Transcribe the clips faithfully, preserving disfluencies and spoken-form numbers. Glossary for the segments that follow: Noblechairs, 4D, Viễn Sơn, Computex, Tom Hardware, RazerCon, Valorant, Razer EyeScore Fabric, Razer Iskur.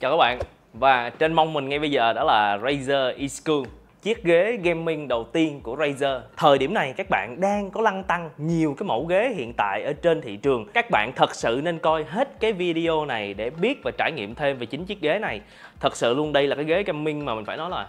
Chào các bạn, và trên mông mình ngay bây giờ đó là Razer Iskur, chiếc ghế gaming đầu tiên của Razer. Thời điểm này các bạn đang có lăn tăn nhiều cái mẫu ghế hiện tại ở trên thị trường. Các bạn thật sự nên coi hết cái video này để biết và trải nghiệm thêm về chính chiếc ghế này. Thật sự luôn, đây là cái ghế gaming mà mình phải nói là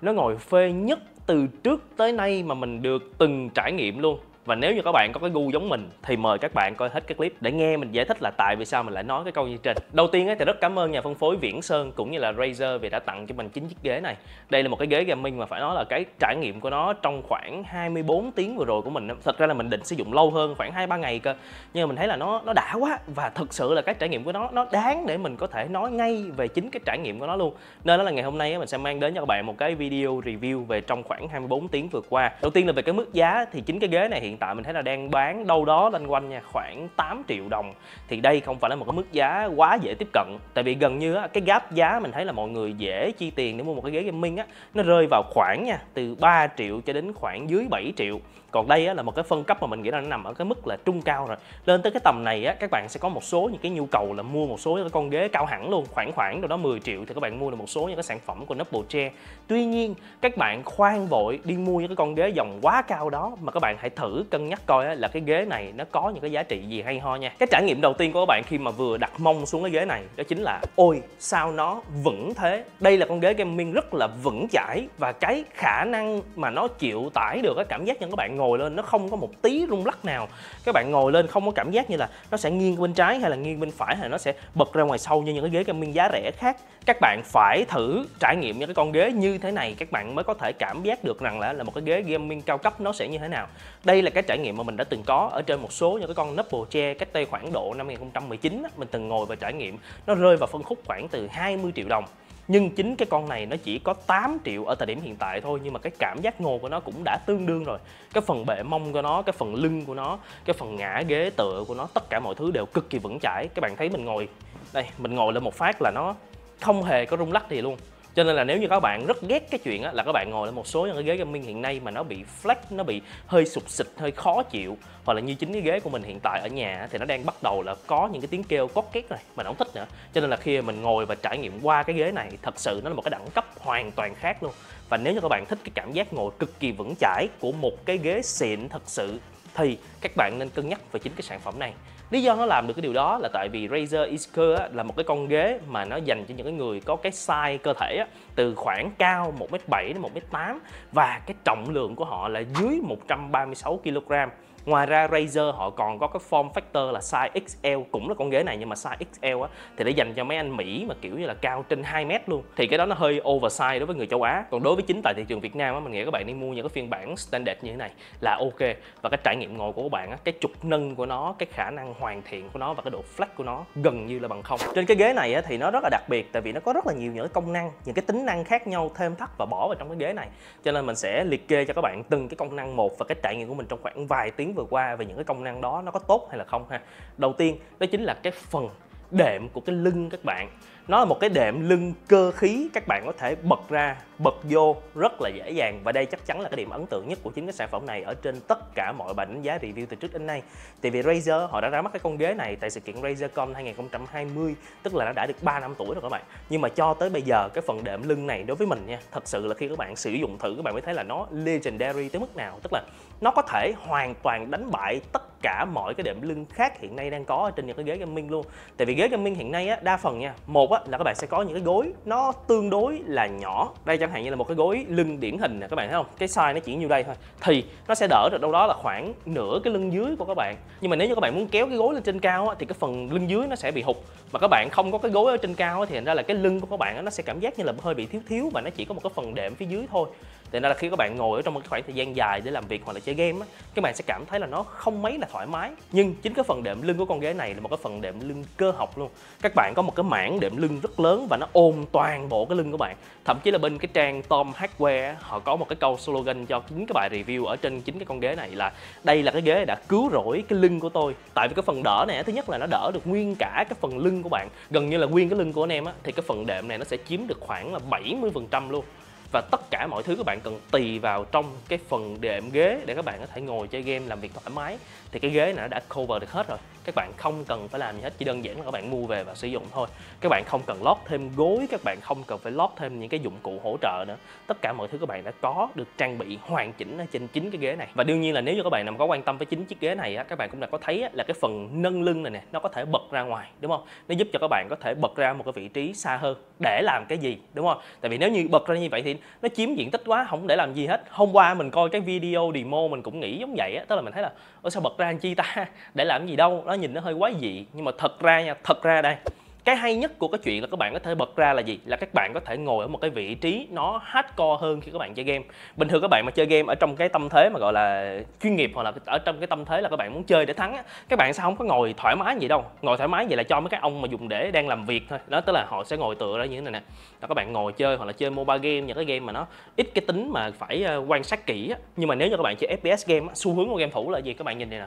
nó ngồi phê nhất từ trước tới nay mà mình được từng trải nghiệm luôn. Và nếu như các bạn có cái gu giống mình thì mời các bạn coi hết cái clip để nghe mình giải thích là tại vì sao mình lại nói cái câu như trên. Đầu tiên ấy, thì rất cảm ơn nhà phân phối Viễn Sơn cũng như là Razer vì đã tặng cho mình chính chiếc ghế này. Đây là một cái ghế gaming mà phải nói là cái trải nghiệm của nó trong khoảng hai mươi bốn tiếng vừa rồi của mình, thật ra là mình định sử dụng lâu hơn khoảng hai ba ngày cơ, nhưng mà mình thấy là nó nó đã quá, và thực sự là cái trải nghiệm của nó nó đáng để mình có thể nói ngay về chính cái trải nghiệm của nó luôn. Nên đó là ngày hôm nay ấy, mình sẽ mang đến cho các bạn một cái video review về trong khoảng hai mươi bốn tiếng vừa qua. Đầu tiên là về cái mức giá thì chính cái ghế này hiện hiện tại mình thấy là đang bán đâu đó loanh quanh nha, khoảng tám triệu đồng. Thì đây không phải là một cái mức giá quá dễ tiếp cận, tại vì gần như á, cái gap giá mình thấy là mọi người dễ chi tiền để mua một cái ghế gaming á, nó rơi vào khoảng nha từ ba triệu cho đến khoảng dưới bảy triệu. Còn đây á, là một cái phân cấp mà mình nghĩ là nó nằm ở cái mức là trung cao rồi. Lên tới cái tầm này á, các bạn sẽ có một số những cái nhu cầu là mua một số những cái con ghế cao hẳn luôn, khoảng khoảng đâu đó mười triệu thì các bạn mua được một số những cái sản phẩm của Noblechairs. Tuy nhiên các bạn khoan vội đi mua những cái con ghế dòng quá cao đó, mà các bạn hãy thử cân nhắc coi là cái ghế này nó có những cái giá trị gì hay ho nha. Cái trải nghiệm đầu tiên của các bạn khi mà vừa đặt mông xuống cái ghế này đó chính là ôi sao nó vững thế. Đây là con ghế gaming rất là vững chãi, và cái khả năng mà nó chịu tải được cái cảm giác như các bạn ngồi lên nó không có một tí rung lắc nào. Các bạn ngồi lên không có cảm giác như là nó sẽ nghiêng bên trái hay là nghiêng bên phải, hay là nó sẽ bật ra ngoài sau như những cái ghế gaming giá rẻ khác. Các bạn phải thử trải nghiệm những cái con ghế như thế này các bạn mới có thể cảm giác được rằng là, là một cái ghế gaming cao cấp nó sẽ như thế nào. Đây là cái trải nghiệm mà mình đã từng có ở trên một số những cái con Noblechairs cách đây khoảng độ năm hai không một chín, mình từng ngồi và trải nghiệm, nó rơi vào phân khúc khoảng từ hai mươi triệu đồng. Nhưng chính cái con này nó chỉ có tám triệu ở thời điểm hiện tại thôi, nhưng mà cái cảm giác ngồi của nó cũng đã tương đương rồi. Cái phần bệ mông của nó, cái phần lưng của nó, cái phần ngã ghế tựa của nó, tất cả mọi thứ đều cực kỳ vững chãi. Các bạn thấy mình ngồi đây, mình ngồi lên một phát là nó không hề có rung lắc gì luôn. Cho nên là nếu như các bạn rất ghét cái chuyện á, là các bạn ngồi lên một số những cái ghế gaming hiện nay mà nó bị flex, nó bị hơi sụt xịt, hơi khó chịu, hoặc là như chính cái ghế của mình hiện tại ở nhà thì nó đang bắt đầu là có những cái tiếng kêu cót két này, mình không thích nữa. Cho nên là khi mình ngồi và trải nghiệm qua cái ghế này, thật sự nó là một cái đẳng cấp hoàn toàn khác luôn. Và nếu như các bạn thích cái cảm giác ngồi cực kỳ vững chãi của một cái ghế xịn thật sự thì các bạn nên cân nhắc về chính cái sản phẩm này. Lý do nó làm được cái điều đó là tại vì Razer Iskur là một cái con ghế mà nó dành cho những cái người có cái size cơ thể á, từ khoảng cao một mét bảy đến một mét tám, và cái trọng lượng của họ là dưới một trăm ba mươi sáu ki lô gam. Ngoài ra Razer họ còn có cái form factor là size ích lờ, cũng là con ghế này nhưng mà size ích lờ á, thì để dành cho mấy anh Mỹ mà kiểu như là cao trên hai mét luôn. Thì cái đó nó hơi oversize đối với người châu Á. Còn đối với chính tại thị trường Việt Nam á, mình nghĩ các bạn đi mua những cái phiên bản standard như thế này là ok. Và cái trải nghiệm ngồi của các bạn á, cái trục nâng của nó, cái khả năng hoàn thiện của nó và cái độ flex của nó gần như là bằng không. Trên cái ghế này á, thì nó rất là đặc biệt, tại vì nó có rất là nhiều những cái công năng, những cái tính năng khác nhau thêm thắt và bỏ vào trong cái ghế này. Cho nên mình sẽ liệt kê cho các bạn từng cái công năng một và cái trải nghiệm của mình trong khoảng vài tiếng vừa qua về những cái công năng đó nó có tốt hay là không ha. Đầu tiên đó chính là cái phần đệm của cái lưng các bạn. Nó là một cái đệm lưng cơ khí, các bạn có thể bật ra, bật vô rất là dễ dàng, và đây chắc chắn là cái điểm ấn tượng nhất của chính cái sản phẩm này ở trên tất cả mọi bài đánh giá review từ trước đến nay. Tại vì Razer họ đã ra mắt cái con ghế này tại sự kiện RazerCon hai không hai không, tức là nó đã được ba năm tuổi rồi các bạn. Nhưng mà cho tới bây giờ cái phần đệm lưng này đối với mình nha, thật sự là khi các bạn sử dụng thử các bạn mới thấy là nó legendary tới mức nào, tức là nó có thể hoàn toàn đánh bại tất cả mọi cái đệm lưng khác hiện nay đang có ở trên những cái ghế gaming luôn. Tại vì ghế gaming hiện nay á, đa phần nha, một á, là các bạn sẽ có những cái gối nó tương đối là nhỏ. Đây chẳng hạn như là một cái gối lưng điển hình nè, các bạn thấy không, cái size nó chỉ nhiêu đây thôi thì nó sẽ đỡ được đâu đó là khoảng nửa cái lưng dưới của các bạn. Nhưng mà nếu như các bạn muốn kéo cái gối lên trên cao á, thì cái phần lưng dưới nó sẽ bị hụt, mà các bạn không có cái gối ở trên cao á, thì thành ra là cái lưng của các bạn á, nó sẽ cảm giác như là hơi bị thiếu thiếu và nó chỉ có một cái phần đệm phía dưới thôi. Thế nên là khi các bạn ngồi ở trong một cái khoảng thời gian dài để làm việc hoặc là chơi game á, các bạn sẽ cảm thấy là nó không mấy là thoải mái. Nhưng chính cái phần đệm lưng của con ghế này là một cái phần đệm lưng cơ học luôn. Các bạn có một cái mảng đệm lưng rất lớn và nó ôm toàn bộ cái lưng của bạn. Thậm chí là bên cái trang Tom Hardware họ có một cái câu slogan cho chính cái bài review ở trên chính cái con ghế này là đây là cái ghế đã cứu rỗi cái lưng của tôi. Tại vì cái phần đỡ này, thứ nhất là nó đỡ được nguyên cả cái phần lưng của bạn, gần như là nguyên cái lưng của anh em á, thì cái phần đệm này nó sẽ chiếm được khoảng là bảy mươi phần trăm luôn. Và tất cả mọi thứ các bạn cần tùy vào trong cái phần đệm ghế để các bạn có thể ngồi chơi game, làm việc thoải mái, thì cái ghế này nó đã cover được hết rồi. Các bạn không cần phải làm gì hết, chỉ đơn giản là các bạn mua về và sử dụng thôi. Các bạn không cần lót thêm gối, các bạn không cần phải lót thêm những cái dụng cụ hỗ trợ nữa. Tất cả mọi thứ các bạn đã có được trang bị hoàn chỉnh ở trên chính cái ghế này. Và đương nhiên là nếu như các bạn nào có quan tâm với chính chiếc ghế này á, các bạn cũng đã có thấy là cái phần nâng lưng này nè, nó có thể bật ra ngoài, đúng không? Nó giúp cho các bạn có thể bật ra một cái vị trí xa hơn để làm cái gì, đúng không? Tại vì nếu như bật ra như vậy thì nó chiếm diện tích quá, không để làm gì hết. Hôm qua mình coi cái video demo mình cũng nghĩ giống vậy á, tức là mình thấy là ủa sao bật ra chi ta, để làm gì đâu, nó nhìn nó hơi quái dị. Nhưng mà thật ra nha, thật ra đây cái hay nhất của cái chuyện là các bạn có thể bật ra là gì? Là các bạn có thể ngồi ở một cái vị trí nó hardcore hơn khi các bạn chơi game. Bình thường các bạn mà chơi game ở trong cái tâm thế mà gọi là chuyên nghiệp, hoặc là ở trong cái tâm thế là các bạn muốn chơi để thắng á, các bạn sao không có ngồi thoải mái vậy đâu. Ngồi thoải mái vậy là cho mấy cái ông mà dùng để đang làm việc thôi. Đó, tức là họ sẽ ngồi tựa ra như thế này nè. Là các bạn ngồi chơi hoặc là chơi mobile game, những cái game mà nó ít cái tính mà phải quan sát kỹ á. Nhưng mà nếu như các bạn chơi ép pê ét game á, xu hướng của game thủ là gì? Các bạn nhìn này nè.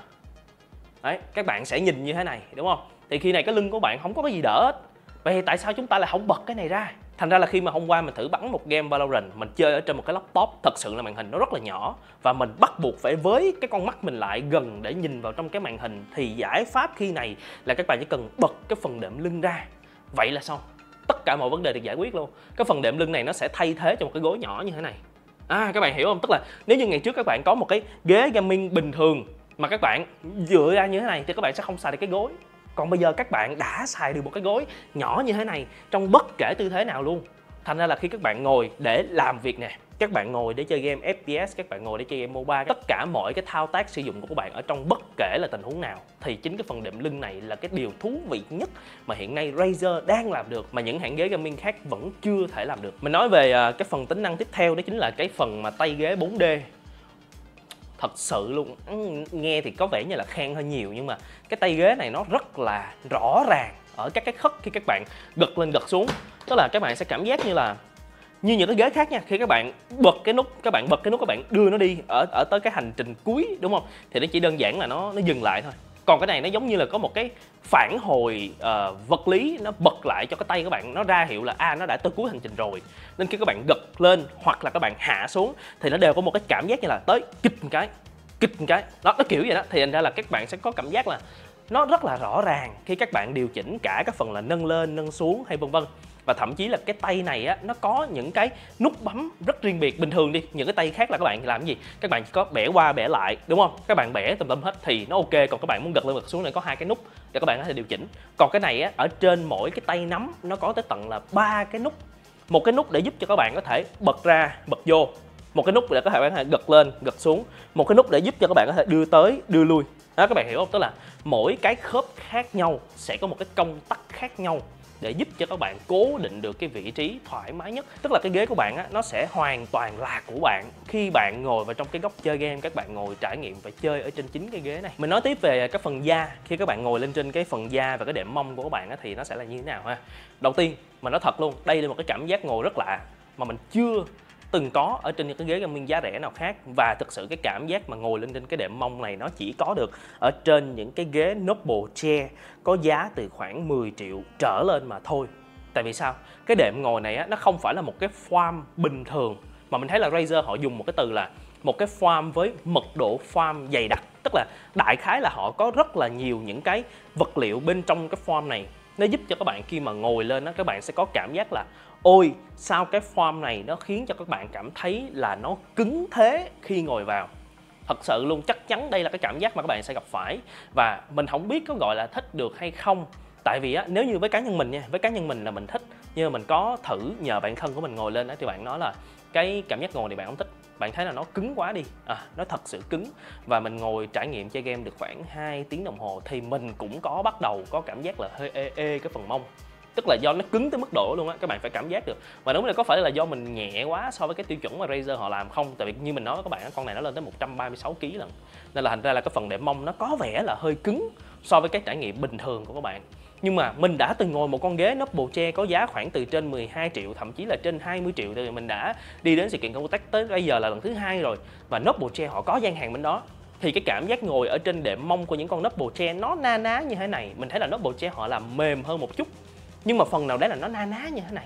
Đấy, các bạn sẽ nhìn như thế này, đúng không? Thì khi này cái lưng của bạn không có cái gì đỡ hết. Vậy thì tại sao chúng ta lại không bật cái này ra? Thành ra là khi mà hôm qua mình thử bắn một game Valorant, mình chơi ở trên một cái laptop, thật sự là màn hình nó rất là nhỏ và mình bắt buộc phải với cái con mắt mình lại gần để nhìn vào trong cái màn hình. Thì giải pháp khi này là các bạn chỉ cần bật cái phần đệm lưng ra, vậy là xong, tất cả mọi vấn đề được giải quyết luôn. Cái phần đệm lưng này nó sẽ thay thế cho một cái gối nhỏ như thế này. À, các bạn hiểu không? Tức là nếu như ngày trước các bạn có một cái ghế gaming bình thường mà các bạn dựa ra như thế này thì các bạn sẽ không xài được cái gối. Còn bây giờ các bạn đã xài được một cái gối nhỏ như thế này trong bất kể tư thế nào luôn. Thành ra là khi các bạn ngồi để làm việc nè, các bạn ngồi để chơi game ép pê ét, các bạn ngồi để chơi game mobile, tất cả mọi cái thao tác sử dụng của các bạn ở trong bất kể là tình huống nào, thì chính cái phần đệm lưng này là cái điều thú vị nhất mà hiện nay Razer đang làm được, mà những hãng ghế gaming khác vẫn chưa thể làm được. Mình nói về cái phần tính năng tiếp theo, đó chính là cái phần mà tay ghế bốn D. Thật sự luôn, nghe thì có vẻ như là khen hơi nhiều, nhưng mà cái tay ghế này nó rất là rõ ràng ở các cái khớp khi các bạn gật lên gật xuống. Tức là các bạn sẽ cảm giác như là như những cái ghế khác nha, khi các bạn bật cái nút, các bạn bật cái nút các bạn đưa nó đi ở ở tới cái hành trình cuối, đúng không? Thì nó chỉ đơn giản là nó nó dừng lại thôi. Còn cái này nó giống như là có một cái phản hồi uh, vật lý, nó bật lại cho cái tay các bạn, nó ra hiệu là à, nó đã tới cuối hành trình rồi. Nên khi các bạn gật lên hoặc là các bạn hạ xuống thì nó đều có một cái cảm giác như là tới kịch một cái, kịch một cái. Đó, nó kiểu vậy đó. Thì thành ra là các bạn sẽ có cảm giác là nó rất là rõ ràng khi các bạn điều chỉnh cả các phần là nâng lên, nâng xuống hay vân vân. Và thậm chí là cái tay này á, nó có những cái nút bấm rất riêng biệt. Bình thường đi, những cái tay khác là các bạn làm cái gì? Các bạn chỉ có bẻ qua bẻ lại, đúng không? Các bạn bẻ tùm tùm hết thì nó ok. Còn các bạn muốn gật lên gật xuống này có hai cái nút để các bạn có thể điều chỉnh. Còn cái này á, ở trên mỗi cái tay nắm nó có tới tận là ba cái nút. Một cái nút để giúp cho các bạn có thể bật ra, bật vô. Một cái nút để các bạn có thể gật lên, gật xuống. Một cái nút để giúp cho các bạn có thể đưa tới, đưa lui. Đó, các bạn hiểu không? Tức là mỗi cái khớp khác nhau sẽ có một cái công tắc khác nhau để giúp cho các bạn cố định được cái vị trí thoải mái nhất. Tức là cái ghế của bạn á, nó sẽ hoàn toàn là của bạn khi bạn ngồi vào trong cái góc chơi game, các bạn ngồi trải nghiệm và chơi ở trên chính cái ghế này. Mình nói tiếp về cái phần da, khi các bạn ngồi lên trên cái phần da và cái đệm mông của các bạn á, thì nó sẽ là như thế nào ha. Đầu tiên mình nói thật luôn, đây là một cái cảm giác ngồi rất lạ mà mình chưa từng có ở trên những cái ghế gaming giá rẻ nào khác. Và thực sự cái cảm giác mà ngồi lên trên cái đệm mông này nó chỉ có được ở trên những cái ghế Noblechairs có giá từ khoảng mười triệu trở lên mà thôi. Tại vì sao? Cái đệm ngồi này á, nó không phải là một cái form bình thường, mà mình thấy là Razer họ dùng một cái từ là một cái form với mật độ form dày đặc. Tức là đại khái là họ có rất là nhiều những cái vật liệu bên trong cái form này. Nó giúp cho các bạn khi mà ngồi lên á, các bạn sẽ có cảm giác là ôi, sao cái form này nó khiến cho các bạn cảm thấy là nó cứng thế khi ngồi vào. Thật sự luôn, chắc chắn đây là cái cảm giác mà các bạn sẽ gặp phải. Và mình không biết có gọi là thích được hay không. Tại vì á, nếu như với cá nhân mình nha, với cá nhân mình là mình thích. Nhưng mà mình có thử nhờ bạn thân của mình ngồi lên á, thì bạn nói là cái cảm giác ngồi này bạn không thích. Bạn thấy là nó cứng quá đi, à, nó thật sự cứng. Và mình ngồi trải nghiệm chơi game được khoảng hai tiếng đồng hồ thì mình cũng có bắt đầu có cảm giác là hơi ê ê cái phần mông. Tức là do nó cứng tới mức độ luôn á, các bạn phải cảm giác được. Và đúng là có phải là do mình nhẹ quá so với cái tiêu chuẩn mà Razer họ làm không? Tại vì như mình nói các bạn, con này nó lên tới một trăm ba mươi sáu ki lô gam lần. Nên là thành ra là cái phần đệm mông nó có vẻ là hơi cứng so với cái trải nghiệm bình thường của các bạn. Nhưng mà mình đã từng ngồi một con ghế Noblechairs có giá khoảng từ trên mười hai triệu, thậm chí là trên hai mươi triệu. Tại vì mình đã đi đến sự kiện Computex tới bây giờ là lần thứ hai rồi. Và Noblechairs họ có gian hàng bên đó. Thì cái cảm giác ngồi ở trên đệm mông của những con Noblechairs nó na ná như thế này. Mình thấy là Noblechairs họ làm mềm hơn một chút, nhưng mà phần nào đấy là nó na ná như thế này.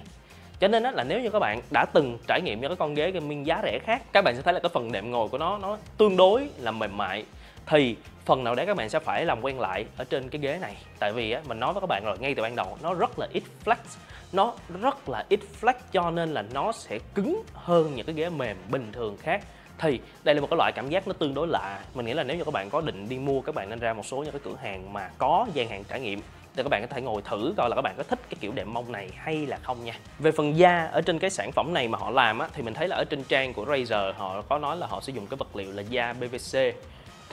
Cho nên đó là nếu như các bạn đã từng trải nghiệm những cái con ghế gaming giá rẻ khác, các bạn sẽ thấy là cái phần đệm ngồi của nó nó tương đối là mềm mại. Thì phần nào đấy các bạn sẽ phải làm quen lại ở trên cái ghế này. Tại vì á, mình nói với các bạn rồi ngay từ ban đầu, nó rất là ít flex, nó rất là ít flex cho nên là nó sẽ cứng hơn những cái ghế mềm bình thường khác. Thì đây là một cái loại cảm giác nó tương đối lạ. Mình nghĩ là nếu như các bạn có định đi mua, các bạn nên ra một số những cái cửa hàng mà có gian hàng trải nghiệm để các bạn có thể ngồi thử coi là các bạn có thích cái kiểu đệm mông này hay là không nha. Về phần da ở trên cái sản phẩm này mà họ làm á, thì mình thấy là ở trên trang của Razer họ có nói là họ sử dụng cái vật liệu là da pê vê xê.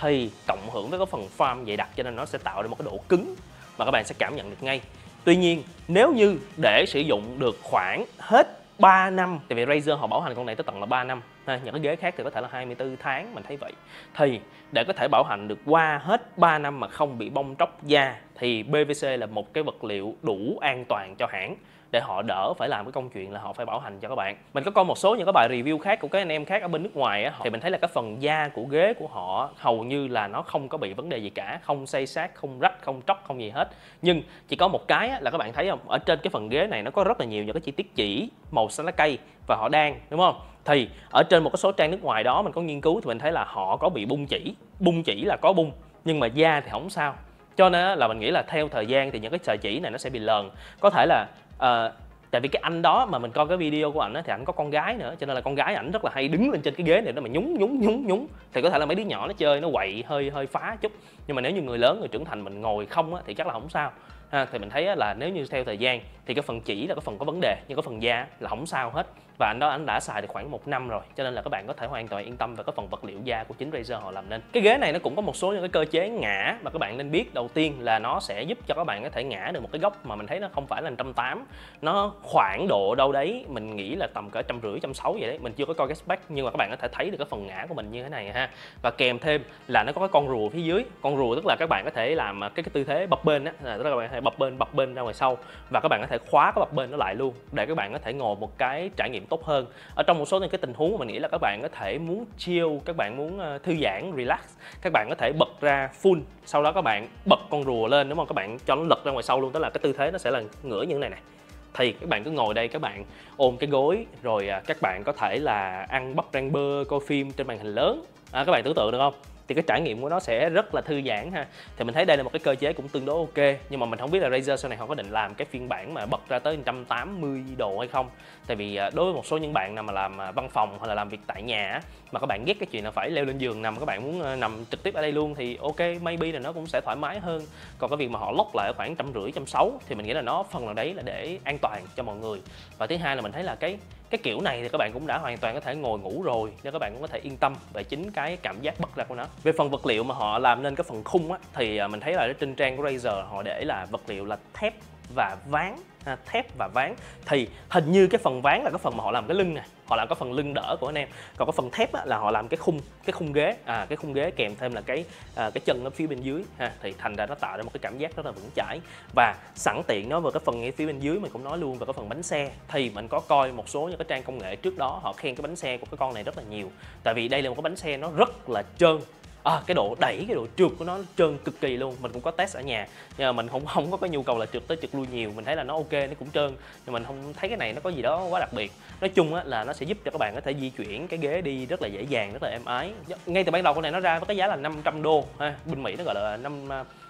Thì cộng hưởng với cái phần form dày đặc cho nên nó sẽ tạo ra một cái độ cứng mà các bạn sẽ cảm nhận được ngay. Tuy nhiên nếu như để sử dụng được khoảng hết ba năm, tại vì Razer họ bảo hành con này tới tận là ba năm, những cái ghế khác thì có thể là hai mươi tư tháng, mình thấy vậy. Thì để có thể bảo hành được qua hết ba năm mà không bị bong tróc da thì pê vê xê là một cái vật liệu đủ an toàn cho hãng để họ đỡ phải làm cái công chuyện là họ phải bảo hành cho các bạn. Mình có coi một số những cái bài review khác của các anh em khác ở bên nước ngoài á, thì mình thấy là cái phần da của ghế của họ hầu như là nó không có bị vấn đề gì cả, không xây xát, không rách, không tróc, không gì hết. Nhưng chỉ có một cái á, là các bạn thấy không, ở trên cái phần ghế này nó có rất là nhiều những cái chi tiết chỉ màu xanh lá cây và họ đan, đúng không? Thì ở trên một cái số trang nước ngoài đó mình có nghiên cứu thì mình thấy là họ có bị bung chỉ, bung chỉ là có bung nhưng mà da thì không sao. Cho nên là mình nghĩ là theo thời gian thì những cái sợi chỉ này nó sẽ bị lờn. Có thể là uh, tại vì cái anh đó mà mình coi cái video của ảnh thì ảnh có con gái nữa, cho nên là con gái ảnh rất là hay đứng lên trên cái ghế này đó mà nhúng nhúng nhúng nhúng. Thì có thể là mấy đứa nhỏ nó chơi nó quậy hơi hơi phá chút. Nhưng mà nếu như người lớn, người trưởng thành mình ngồi không á, thì chắc là không sao. Ha, thì mình thấy là nếu như theo thời gian thì cái phần chỉ là cái phần có vấn đề, nhưng cái phần da là không sao hết. Và anh đó anh đã xài được khoảng một năm rồi, cho nên là các bạn có thể hoàn toàn yên tâm về cái phần vật liệu da của chính Razer họ làm nên. Cái ghế này nó cũng có một số những cái cơ chế ngã mà các bạn nên biết. Đầu tiên là nó sẽ giúp cho các bạn có thể ngã được một cái góc mà mình thấy nó không phải là một trăm tám mươi, nó khoảng độ đâu đấy mình nghĩ là tầm cỡ trăm rưỡi trăm sáu vậy đấy, mình chưa có coi cái spec nhưng mà các bạn có thể thấy được cái phần ngã của mình như thế này ha. Và kèm thêm là nó có cái con rùa phía dưới, con rùa tức là các bạn có thể làm cái, cái tư thế bập bên á, tức là các bạn bập bên bập bên ra ngoài sau và các bạn có thể khóa cái bập bên nó lại luôn để các bạn có thể ngồi một cái trải nghiệm tốt hơn. Ở trong một số những cái tình huống mình nghĩ là các bạn có thể muốn chill, các bạn muốn thư giãn relax, các bạn có thể bật ra full, sau đó các bạn bật con rùa lên, đúng không? Các bạn cho nó lật ra ngoài sau luôn, tức là cái tư thế nó sẽ là ngửa như thế này này. Thì các bạn cứ ngồi đây, các bạn ôm cái gối rồi các bạn có thể là ăn bắp rang bơ, coi phim trên màn hình lớn. À, các bạn tưởng tượng được không? Thì cái trải nghiệm của nó sẽ rất là thư giãn ha. Thì mình thấy đây là một cái cơ chế cũng tương đối ok. Nhưng mà mình không biết là Razer sau này họ có định làm cái phiên bản mà bật ra tới một trăm tám mươi độ hay không. Tại vì đối với một số những bạn nào mà làm văn phòng hoặc là làm việc tại nhà mà các bạn ghét cái chuyện là phải leo lên giường nằm, các bạn muốn nằm trực tiếp ở đây luôn thì ok, maybe là nó cũng sẽ thoải mái hơn. Còn cái việc mà họ lock lại khoảng một trăm rưỡi, một trăm sáu mươi thì mình nghĩ là nó phần nào đấy là để an toàn cho mọi người. Và thứ hai là mình thấy là cái cái kiểu này thì các bạn cũng đã hoàn toàn có thể ngồi ngủ rồi nên các bạn cũng có thể yên tâm về chính cái cảm giác bật ra của nó. Về phần vật liệu mà họ làm nên cái phần khung á, thì mình thấy là trên trang của Razer họ để là vật liệu là thép và ván. Ha, thép và ván. Thì hình như cái phần ván là cái phần mà họ làm cái lưng nè, họ làm cái phần lưng đỡ của anh em. Còn cái phần thép á, là họ làm cái khung, cái khung ghế, à, cái khung ghế kèm thêm là cái à, cái chân ở phía bên dưới. Ha, thì thành ra nó tạo ra một cái cảm giác rất là vững chãi. Và sẵn tiện nó vào cái phần ngay phía bên dưới mình cũng nói luôn về cái phần bánh xe. Thì mình có coi một số những cái trang công nghệ trước đó họ khen cái bánh xe của cái con này rất là nhiều. Tại vì đây là một cái bánh xe nó rất là trơn. À, cái độ đẩy, cái độ trượt của nó trơn cực kỳ luôn. Mình cũng có test ở nhà nhưng mà mình không không có cái nhu cầu là trượt tới trượt lui nhiều. Mình thấy là nó ok, nó cũng trơn nhưng mình không thấy cái này nó có gì đó quá đặc biệt. Nói chung á, là nó sẽ giúp cho các bạn có thể di chuyển cái ghế đi rất là dễ dàng, rất là êm ái. Ngay từ ban đầu con này nó ra với cái giá là năm trăm đô ha, bên Mỹ nó gọi là năm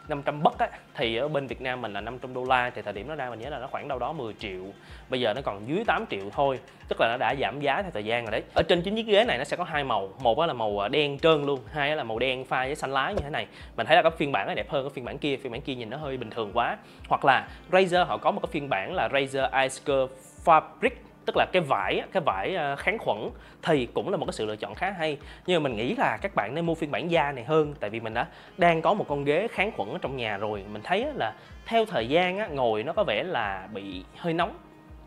năm trăm bất á, thì ở bên Việt Nam mình là năm trăm đô la. Thì thời điểm nó ra mình nhớ là nó khoảng đâu đó mười triệu, bây giờ nó còn dưới tám triệu thôi, tức là nó đã giảm giá theo thời gian rồi đấy. Ở trên chính chiếc ghế này nó sẽ có hai màu, một là màu đen trơn luôn, hai là màu đen pha với xanh lá như thế này. Mình thấy là cái phiên bản này đẹp hơn cái phiên bản kia, phiên bản kia nhìn nó hơi bình thường quá. Hoặc là Razer họ có một cái phiên bản là Razer EyeScore Fabric, tức là cái vải cái vải kháng khuẩn, thì cũng là một cái sự lựa chọn khá hay. Nhưng mà mình nghĩ là các bạn nên mua phiên bản da này hơn, tại vì mình đã đang có một con ghế kháng khuẩn ở trong nhà rồi. Mình thấy là theo thời gian ngồi nó có vẻ là bị hơi nóng,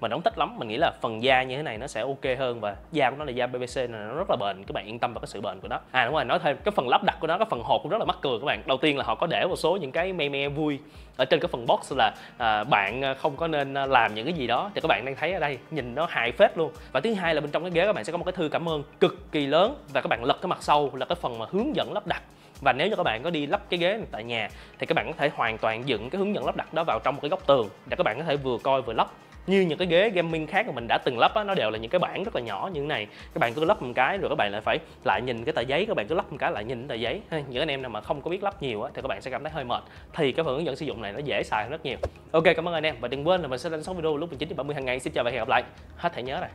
mình không thích lắm. Mình nghĩ là phần da như thế này nó sẽ ok hơn và da của nó là da pê vê xê nên nó rất là bền, các bạn yên tâm vào cái sự bền của nó. À đúng rồi, nói thêm cái phần lắp đặt của nó, cái phần hộp cũng rất là mắc cười các bạn. Đầu tiên là họ có để một số những cái me me vui ở trên cái phần box là à, bạn không có nên làm những cái gì đó thì các bạn đang thấy ở đây, nhìn nó hài phết luôn. Và thứ hai là bên trong cái ghế các bạn sẽ có một cái thư cảm ơn cực kỳ lớn và các bạn lật cái mặt sau là cái phần mà hướng dẫn lắp đặt. Và nếu như các bạn có đi lắp cái ghế này tại nhà thì các bạn có thể hoàn toàn dựng cái hướng dẫn lắp đặt đó vào trong một cái góc tường để các bạn có thể vừa coi vừa lắp. như những cái ghế gaming khác mà mình đã từng lắp á, nó đều là những cái bảng rất là nhỏ như thế này. Các bạn cứ lắp một cái rồi các bạn lại phải lại nhìn cái tờ giấy, các bạn cứ lắp một cái lại nhìn tờ giấy. Những anh em nào mà không có biết lắp nhiều á, thì các bạn sẽ cảm thấy hơi mệt. Thì cái phần hướng dẫn sử dụng này nó dễ xài rất nhiều. Ok, cảm ơn anh em và đừng quên là mình sẽ lên sóng video lúc mười chín giờ ba mươi hàng ngày. Xin chào và hẹn gặp lại. Hết thẻ nhớ này.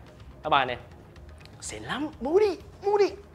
Bye bye anh em. Xịn lắm, mua đi, mua đi.